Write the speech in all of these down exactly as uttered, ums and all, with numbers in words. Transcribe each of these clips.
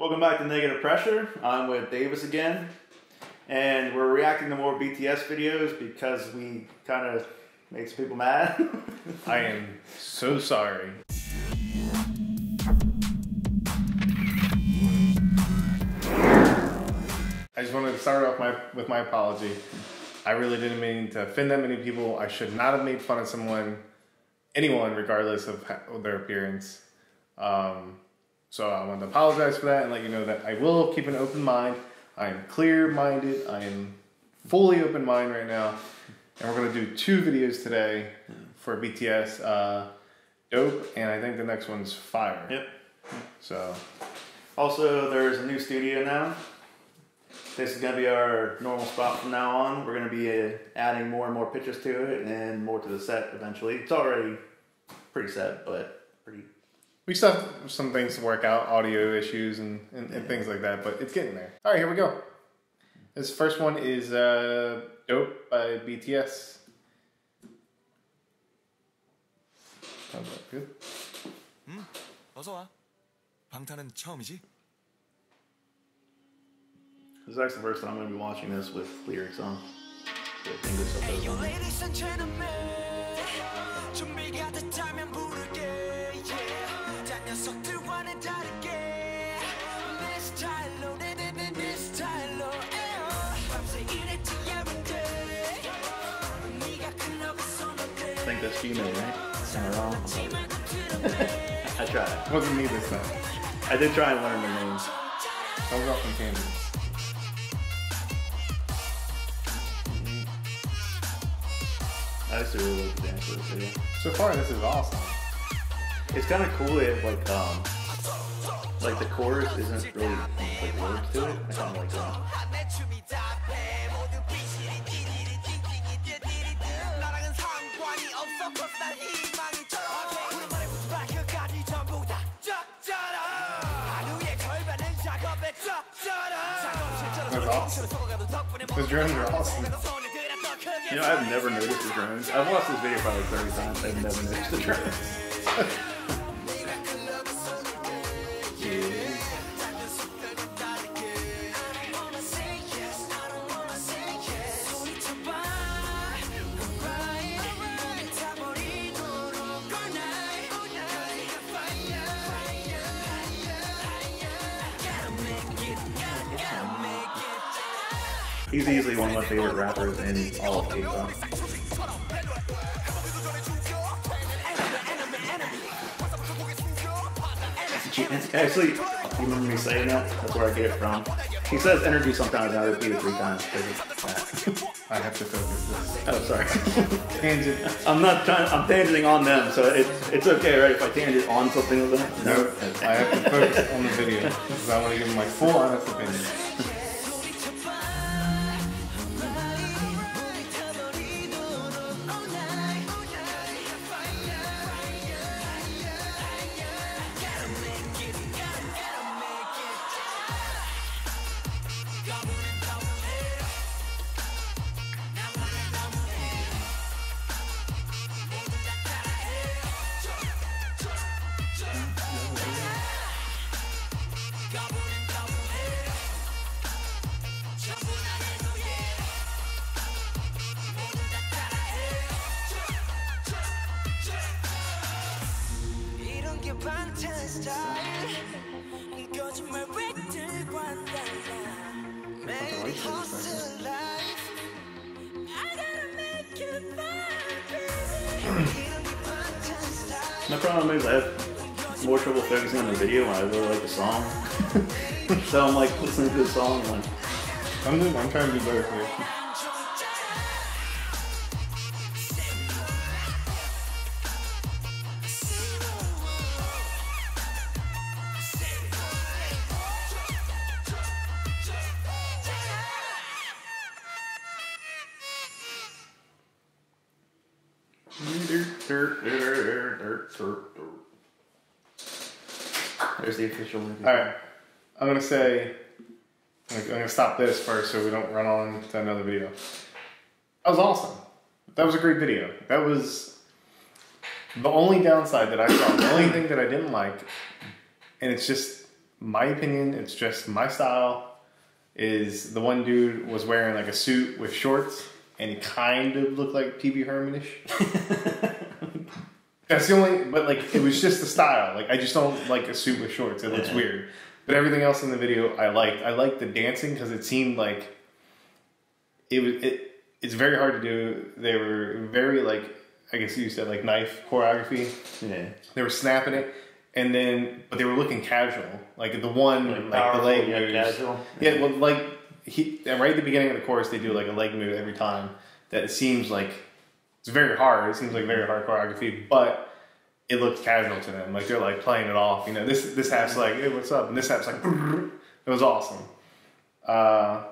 Welcome back to Negative Pressure. I'm with Davis again, and we're reacting to more B T S videos because we kind of made some people mad. I am so sorry. I just wanted to start off my, with my apology. I really didn't mean to offend that many people. I should not have made fun of someone, anyone, regardless of how, their appearance. Um, so I want to apologize for that and let you know that I will keep an open mind. I am clear-minded. I am fully open mind right now. And we're going to do two videos today for B T S, uh, Dope, and I think the next one's Fire. Yep. So. Also, there's a new studio now. This is going to be our normal spot from now on. We're going to be uh, adding more and more pictures to it and more to the set eventually. It's already pretty set, but pretty... We still have some things to work out, audio issues and, and, and yeah. things like that, but it's getting there. All right, here we go. This first one is uh, Dope by B T S. Sounds like good. 음, 어서 와. 방탄은 처음이지? This is actually the first time I'm going to be watching this with lyrics on. I think that's female, right? Not wrong. I tried. It wasn't me this time. I did try and learn the names. I was off in Kansas. I used to really like the dance for this video. So far, this is awesome. It's kind of cool if like um, like the chorus isn't really like words to it. I kind of like that. That's awesome. The drums are awesome. You know, I've never noticed the drones. I've watched this video probably thirty times. I've never noticed the drones. He's easily one of my favorite rappers in all of K-pop. Actually, you remember me saying that? That's where I get it from. He says energy sometimes, and I repeat it three times. I have to focus this. Oh, sorry. Tangent. I'm not trying, I'm tangenting on them, so it, it's okay, right? If I tangent on something with them? No, nope. I have to focus on the video, because I want to give them my full honest opinion. My problem is I have more trouble focusing on the video when I really like the song. So I'm like listening to the song and like, I'm, doing, I'm trying to do better here. There's the official movie. Alright, I'm going to say, I'm going to stop this first so we don't run on to another video. That was awesome. That was a great video. That was the only downside that I saw, the only thing that I didn't like, and it's just my opinion, it's just my style, is the one dude was wearing like a suit with shorts and he kind of looked like Pee Wee Herman-ish. That's the only, but like, it was just the style. Like, I just don't like a suit with shorts. It looks yeah. weird. But everything else in the video I liked. I liked the dancing because it seemed like it was, it, it's very hard to do. They were very like, I guess you said like knife choreography. Yeah. They were snapping it. And then, but they were looking casual. Like the one, like, like powerful, the leg moves. Yeah, casual. Yeah, yeah, well, like, he, right at the beginning of the chorus, they do like a leg move every time that it seems like, it's very hard. It seems like very hard choreography, but it looks casual to them. Like they're like playing it off. You know, this this half's like, hey, what's up? And this half's like, brrr. It was awesome. Uh,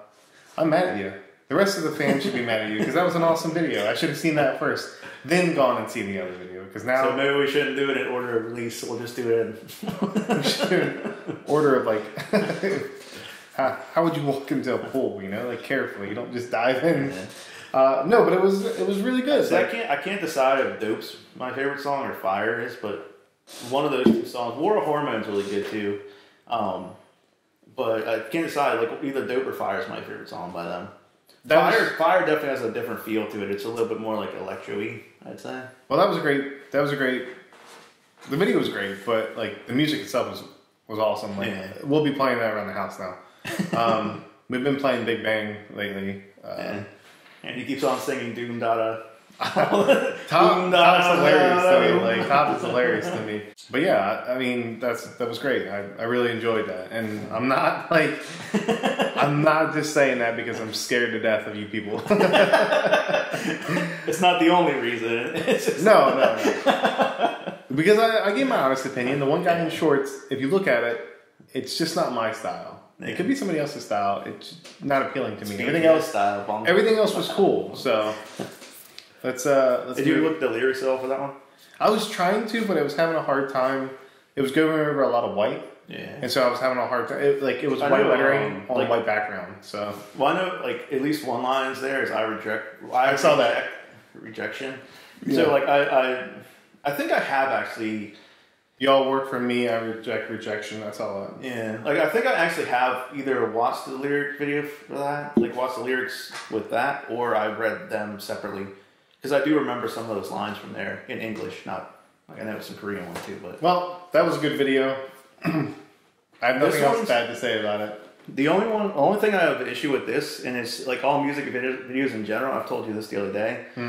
I'm mad at you. The rest of the fans should be mad at you because that was an awesome video. I should have seen that first, then gone and seen the other video. Because now, so maybe we shouldn't do it in order of release. We'll just do it in sure. order of like, how, how would you walk into a pool? You know, like carefully. You don't just dive in. Yeah. Uh, no, but it was it was really good. So like, I can't I can't decide if Dope's my favorite song or Fire is, but one of those two songs. War of Hormones really good too, um, but I can't decide like either Dope or Fire is my favorite song by them. That Fire was, Fire definitely has a different feel to it. It's a little bit more like electro-y, I'd say. Well, that was a great. That was a great. The video was great, but like the music itself was was awesome. Like yeah. We'll be playing that around the house now. Um, we've been playing Big Bang lately. Uh, yeah. And he keeps on singing doom da da. Tom, Tom's hilarious to me. Like Tom is hilarious to me. But yeah, I mean that's that was great. I, I really enjoyed that. And I'm not like I'm not just saying that because I'm scared to death of you people. It's not the only reason. It's just no, no, no. Because I, I gave my honest opinion. The one guy in shorts, if you look at it, it's just not my style. It could be somebody else's style. It's not appealing to me. Speaking everything else, style, everything else was cool. So let's. Uh, let's Did you look the lyrics at all for that one? I was trying to, but I was having a hard time. It was going over a lot of white, yeah. And so I was having a hard time. It, like it was I white know, lettering um, on like, a white background. So well, I know like at least one line is there is I reject. I, I saw reject, that rejection. Yeah. So like I, I, I think I have actually. Y'all work for me, I reject rejection, that's all that. Yeah. Like, I think I actually have either watched the lyric video for that, like, watched the lyrics with that, or I read them separately. Because I do remember some of those lines from there in English, not, like, I know some Korean one too, but. Well, that was a good video. I have nothing else bad to say about it. The only one, only thing I have an issue with this, and it's, like, all music videos in general, I've told you this the other day. Hmm.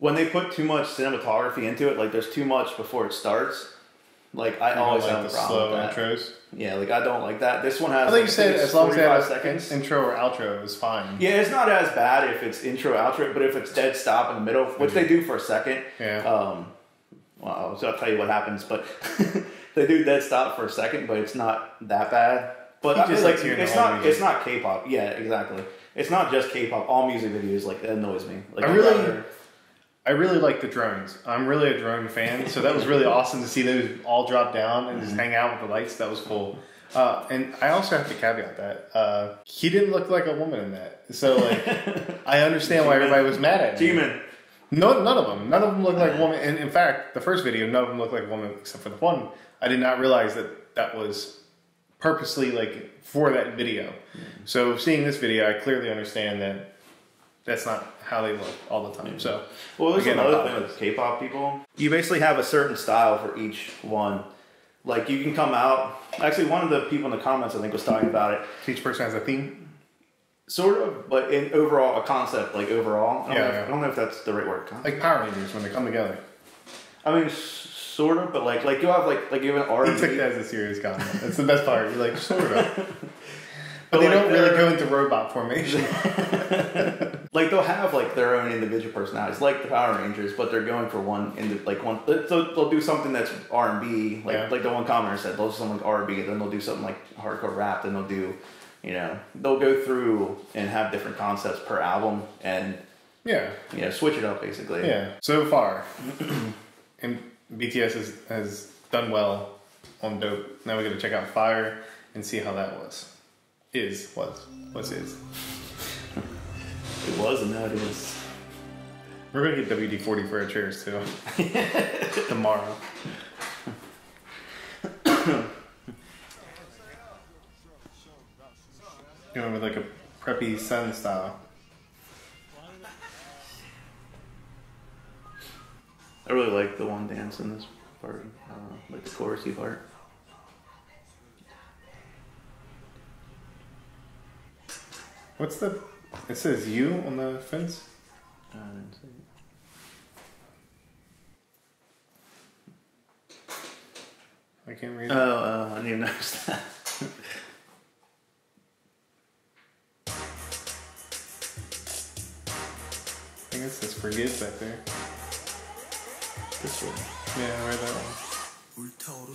When they put too much cinematography into it, like, there's too much before it starts. Like I you always like have a problem with slow intros. Yeah, like I don't like that. This one has. I think like, you said as long as they have seconds intro or outro is fine. Yeah, it's not as bad if it's intro outro, but if it's dead stop in the middle, which they do for a second. Yeah. Um, well, so I'll tell you what happens, but they do dead stop for a second, but it's not that bad. But I just mean, like it's not music. It's not K-pop. Yeah, exactly. It's not just K-pop. All music videos like that annoys me. Like I really. Rather, I really like the drones. I'm really a drone fan, so that was really awesome to see those all drop down and just hang out with the lights. That was cool. Uh, and I also have to caveat that uh, he didn't look like a woman in that, so like I understand why everybody was mad at him. Demon. No, none of them. None of them looked like a woman. And in fact, the first video, none of them looked like a woman except for the one. I did not realize that that was purposely like for that video. So seeing this video, I clearly understand that. That's not how they look all the time. So, well, there's another thing with K-pop people. You basically have a certain style for each one. Like you can come out. Actually, one of the people in the comments I think was talking about it. Each person has a theme, sort of, but in overall a concept. Like overall, I don't, yeah, know, yeah. I don't know if that's the right word. Like Power Rangers when they come together. I mean, sort of, but like like you have like like you have an R and B. He took that as a serious comment. That's the best part. You're like sort of. But, but they like don't really go into robot formation. Like they'll have like their own individual personalities, like the Power Rangers, but they're going for one. In like one, they'll, they'll do something that's R and B, like yeah. like the one commenter said, they'll do something like R and B, then they'll do something like hardcore rap, then they'll do, you know, they'll go through and have different concepts per album, and yeah, you know, switch it up basically. Yeah. So far, and B T S has has done well on Dope. Now we're gonna check out Fire and see how that was. Is was was is it was and now it is. We're gonna get W D forty for our chairs too tomorrow. Going with like a preppy Sun style. I really like the one dance in this part, uh, like the chorusy part. What's the? It says "you" on the fence. I didn't see it. I can't read it. Oh, uh, I didn't even notice that. I think it says "forgive" back there. This one. Yeah, right, that one. We're total.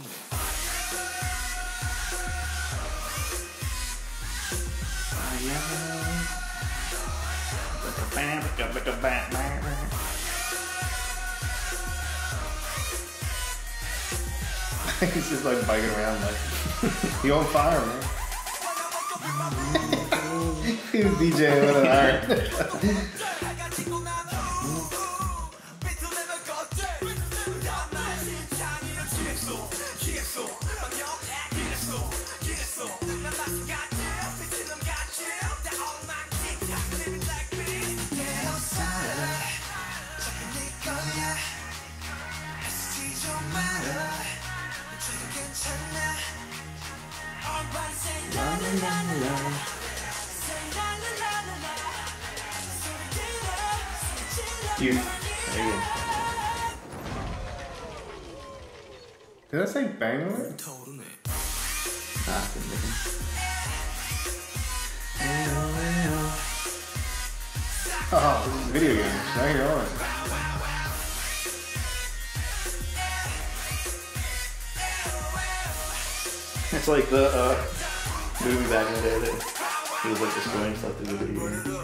He's just like biking around like, you on fire, man. He was DJing with an iron. You. There you go. Did I say bang on it? Ah, good looking. Oh, this is video games. Now you're on. It's like the uh, movie back in the day that it was like destroying stuff through the video game.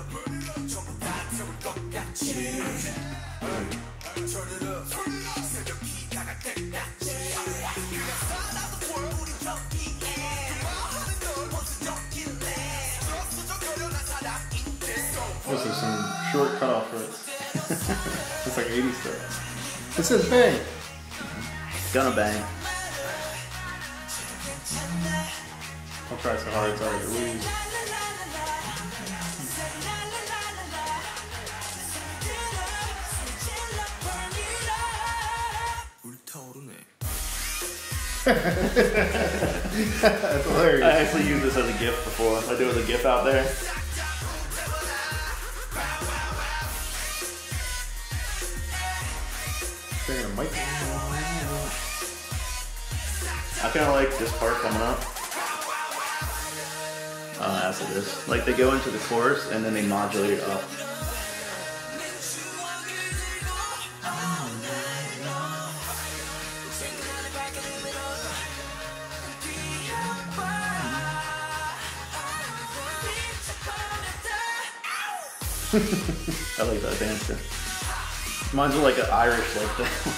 This is some short cutoff for it. It's like eighties stuff. This is bang. Gonna bang. I'll try so hard it's already lose. That's hilarious. I actually used this as a GIF before. I do it with a GIF out there. They're gonna mic. I kind of like this part coming up. Uh, as it is, like they go into the chorus and then they modulate it up. I like that dance too. Mine's like an Irish like that.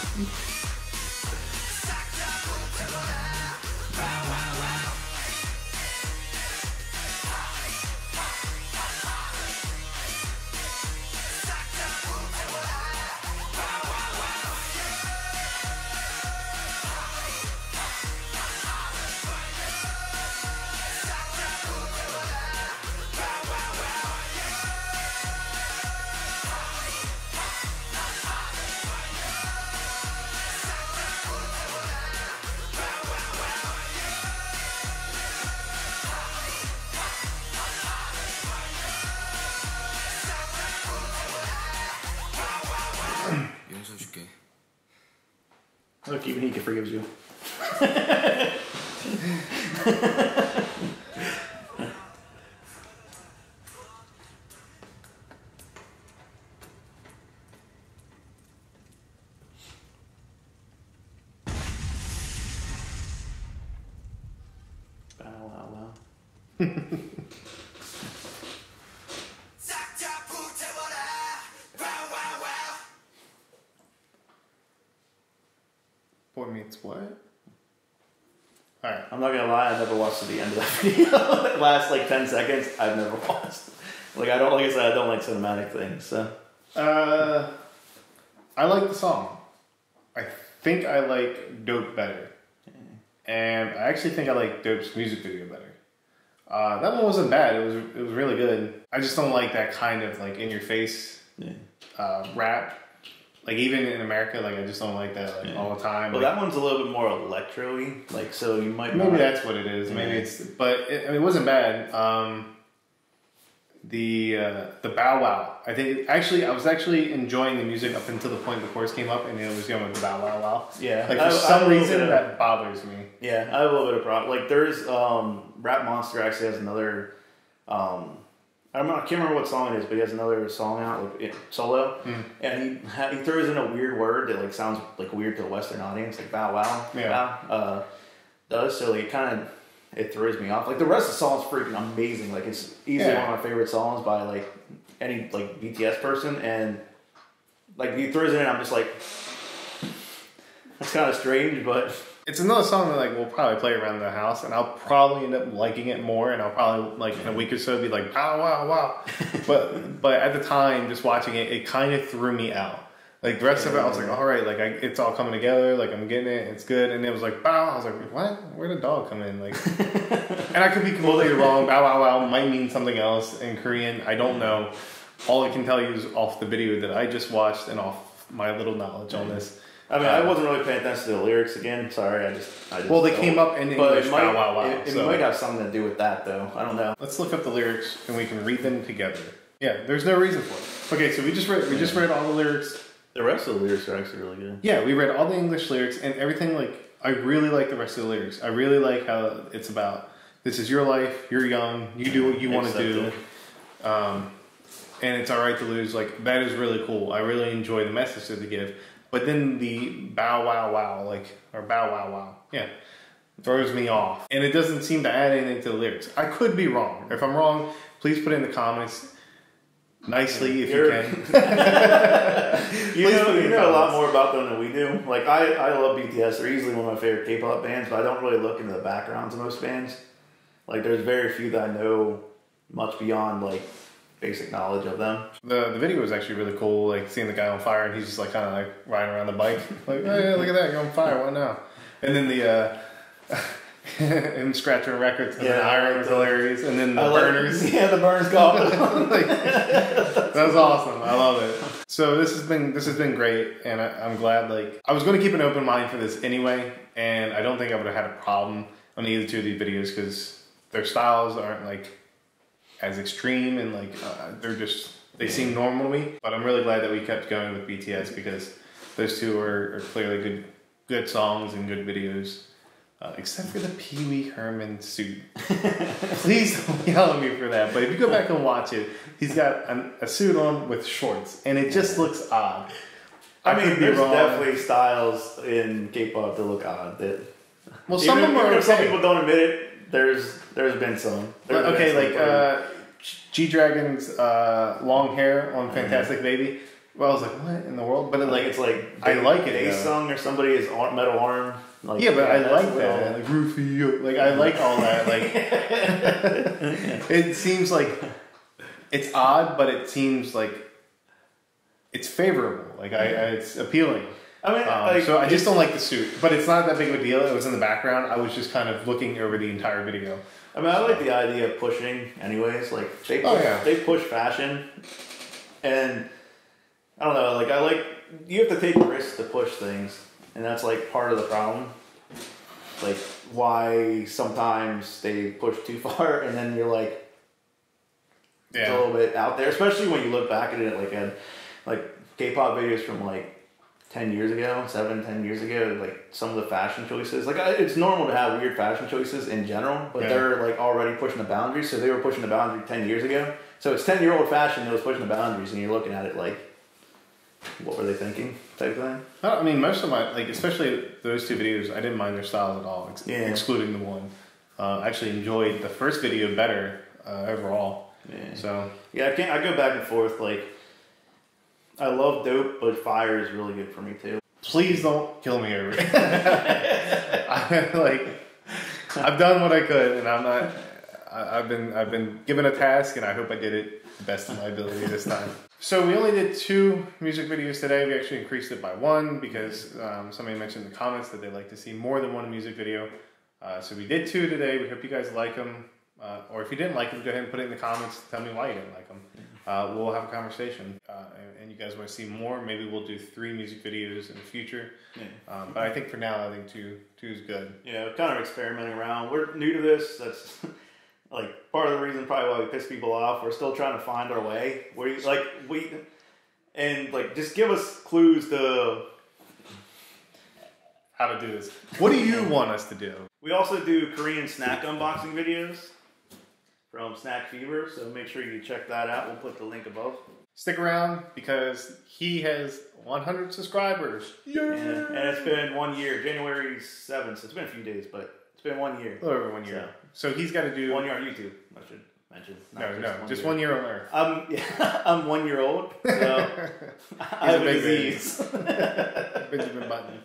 Look, even he can forgive you. Bow wow wow. Boy meets what? Alright, I'm not gonna lie, I never watched to the end of that video. It lasts like ten seconds, I've never watched. Like, I don't, like I said, I don't like cinematic things, so. Uh, I like the song. I think I like Dope better. Yeah. And I actually think I like Dope's music video better. Uh, that one wasn't bad. It was it was really good. I just don't like that kind of like in your face yeah. uh, rap. Like even in America, like I just don't like that like, yeah. all the time. Well, like, that one's a little bit more electro-y. Like so, you might maybe not. That's what it is. Yeah. Maybe it's, but it, I mean, it wasn't bad. Um, the uh, the bow wow. I think actually I was actually enjoying the music up until the point the chorus came up and it was going with the bow wow wow. Yeah. Like for I, some I reason of, that bothers me. Yeah, I have a little bit of problem. Like there's um, Rap Monster actually has another. Um, I don't know, I can't remember what song it is, but he has another song out, like, solo, mm. and he, he throws in a weird word that like sounds like weird to a Western audience, like bow wow, yeah. bow, uh, does, so like, it kind of, it throws me off. Like, the rest of the song's freaking amazing, like, it's easily yeah. one of my favorite songs by, like, any, like, B T S person, and, like, he throws it in, I'm just like, that's kind of strange, but... It's another song that like we'll probably play around the house, and I'll probably end up liking it more, and I'll probably like in a week or so be like, wow, wow, wow. But but at the time, just watching it, it kind of threw me out. Like the rest yeah. of it, I was like, all right, like I, it's all coming together. Like I'm getting it, it's good. And it was like, bow. I was like, what? Where'd a dog come in? Like, and I could be completely wrong. Bow wow wow might mean something else in Korean. I don't know. All I can tell you is off the video that I just watched and off my little knowledge on this. I mean, uh, I wasn't really paying attention to the lyrics again. Sorry, I just... I just well, they don't. Came up in English. It might, wow, wow, wow. It, it so. might have something to do with that, though. I don't know. Let's look up the lyrics, and we can read them together. Yeah, there's no reason for it. Okay, so we just read, we just read all the lyrics. The rest of the lyrics are actually really good. Yeah, we read all the English lyrics, and everything, like... I really like the rest of the lyrics. I really like how it's about, this is your life, you're young, you do what you want to do. Um, and it's alright to lose. Like, that is really cool. I really enjoy the message that they give. But then the bow wow wow, like, or bow wow wow, yeah, throws me off. And it doesn't seem to add anything to the lyrics. I could be wrong. If I'm wrong, please put it in the comments nicely if You're, you can. you know, you know a lot more about them than we do. Like, I, I love B T S. They're easily one of my favorite K-pop bands, but I don't really look into the backgrounds of most bands. Like, there's very few that I know much beyond, like, basic knowledge of them. The the video was actually really cool, like seeing the guy on fire and he's just like kind of like riding around the bike. Like, oh yeah, look at that, you're on fire, what now? And then the, uh, him scratching records and yeah, the iron was hilarious. And then the I burners. Like, yeah, the burners gone. Like, that was awesome, I love it. So this has been, this has been great, and I, I'm glad, like, I was gonna keep an open mind for this anyway, and I don't think I would've had a problem on either two of these videos because their styles aren't like, as extreme and like uh, they're just they seem normal to me, but I'm really glad that we kept going with B T S because those two are, are clearly good good songs and good videos, uh, except for the Pee Wee Herman suit. Please don't yell at me for that, but if you go back and watch it, he's got an, a suit on with shorts and it just looks odd. I, I mean, there's definitely styles in K-pop that look odd that well some of them are some people don't admit it. There's there's been some. There's okay, been like uh, G-Dragon's uh, long hair on Fantastic mm-hmm. Baby. Well, I was like, what in the world? But it, like, it's like they, I like it. Sung or somebody is metal arm. Like, yeah, but yeah, I like that. All... Like Rufio. Like I like all that. Like it seems like it's odd, but it seems like it's favorable. Like I, I it's appealing. I mean, um, like, so I just don't like the suit, but it's not that big of a deal. It was in the background. I was just kind of looking over the entire video. I mean, I like the idea of pushing anyways. Like, they push, oh, yeah. they push fashion, and I don't know, like, I like, you have to take risks to push things, and that's, like, part of the problem. Like, why sometimes they push too far, and then you're, like, yeah. it's a little bit out there, especially when you look back at it, like, and, like, K-pop videos from, like, ten years ago, seven, ten years ago, like some of the fashion choices, like it's normal to have weird fashion choices in general, but yeah. they're like already pushing the boundaries. So they were pushing the boundary ten years ago. So it's ten year old fashion that was pushing the boundaries, and you're looking at it like, what were they thinking type thing? I mean, most of my, like, especially those two videos, I didn't mind their styles at all, ex yeah. excluding the one. Uh, I actually enjoyed the first video better uh, overall. Yeah. So yeah, I can't, I go back and forth, like, I love Dope, but Fire is really good for me too. Please don't kill me over it. I'm like, I've done what I could, and I'm not. I, I've been I've been given a task, and I hope I did it the best of my ability this time. So we only did two music videos today. We actually increased it by one because um, somebody mentioned in the comments that they like to see more than one music video. Uh, so we did two today. We hope you guys like them. Uh, or if you didn't like them, go ahead and put it in the comments. Tell me why you didn't like them. Uh, we'll have a conversation. Uh, and, and you guys want to see more, maybe we'll do three music videos in the future. Yeah. Um, but I think for now, I think two, two is good. Yeah, kind of experimenting around. We're new to this. That's like part of the reason probably why we piss people off. We're still trying to find our way. We like we and like just give us clues to how to do this. What do you want us to do? We also do Korean snack unboxing videos from Snack Fever, so make sure you check that out. We'll put the link above. Stick around because he has one hundred subscribers. Yeah. And, and it's been one year, January seventh, so it's been a few days, but it's been one year. A little over one year. So, so he's got to do... One year on YouTube, I should mention. No, just no, one just year. one year on Earth. I'm, yeah, I'm one year old, so I have a disease. Benjamin Button.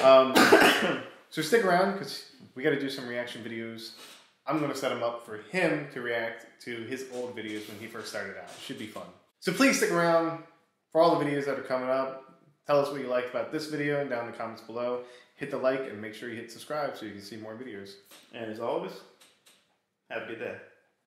Um, so stick around because we got to do some reaction videos. I'm going to set him up for him to react to his old videos when he first started out. Should be fun. So please stick around for all the videos that are coming up. Tell us what you liked about this video and down in the comments below. Hit the like and make sure you hit subscribe so you can see more videos. And as always, have a good day.